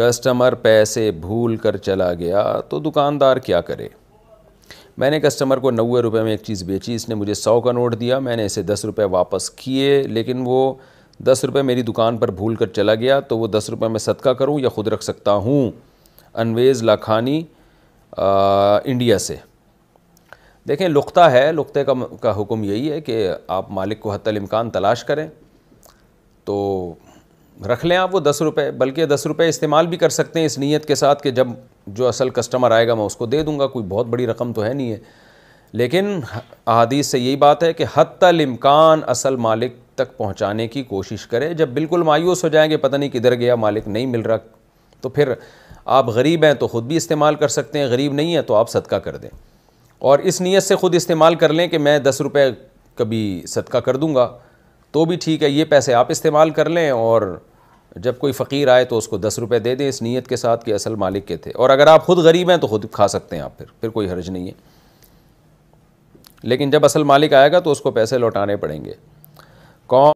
Customer पैसे भूल कर चला गया तो दुकानदार क्या करे। मैंने कस्टमर को 90 रुपये में एक चीज़ बेची, इसने मुझे 100 का नोट दिया, मैंने इसे 10 रुपये वापस किए, लेकिन वो 10 रुपये मेरी दुकान पर भूल कर चला गया, तो वो 10 रुपये मैं सदका करूं या ख़ुद रख सकता हूं। अनवेज़ लाखानी, इंडिया से। देखें, लुक्ता है, लुक्ते का हुक्म यही है कि आप मालिक को हत्तल इम्कान तलाश करें, तो रख लें आप वो 10 रुपये, बल्कि 10 रुपये इस्तेमाल भी कर सकते हैं इस नीयत के साथ कि जब जो असल कस्टमर आएगा मैं उसको दे दूंगा, कोई बहुत बड़ी रकम तो है नहीं है। लेकिन अहादीस से यही बात है कि हत्तल इम्कान असल मालिक तक पहुंचाने की कोशिश करें। जब बिल्कुल मायूस हो जाएंगे, पता नहीं किधर गया, मालिक नहीं मिल रहा, तो फिर आप गरीब हैं तो ख़ुद भी इस्तेमाल कर सकते हैं, गरीब नहीं है तो आप सदका कर दें। और इस नीयत से ख़ुद इस्तेमाल कर लें कि मैं 10 रुपये कभी सदका कर दूँगा तो भी ठीक है, ये पैसे आप इस्तेमाल कर लें और जब कोई फ़कीर आए तो उसको 10 रुपये दे दें, इस नीयत के साथ कि असल मालिक के थे। और अगर आप ख़ुद गरीब हैं तो ख़ुद खा सकते हैं आप, फिर कोई हर्ज नहीं है। लेकिन जब असल मालिक आएगा तो उसको पैसे लौटाने पड़ेंगे।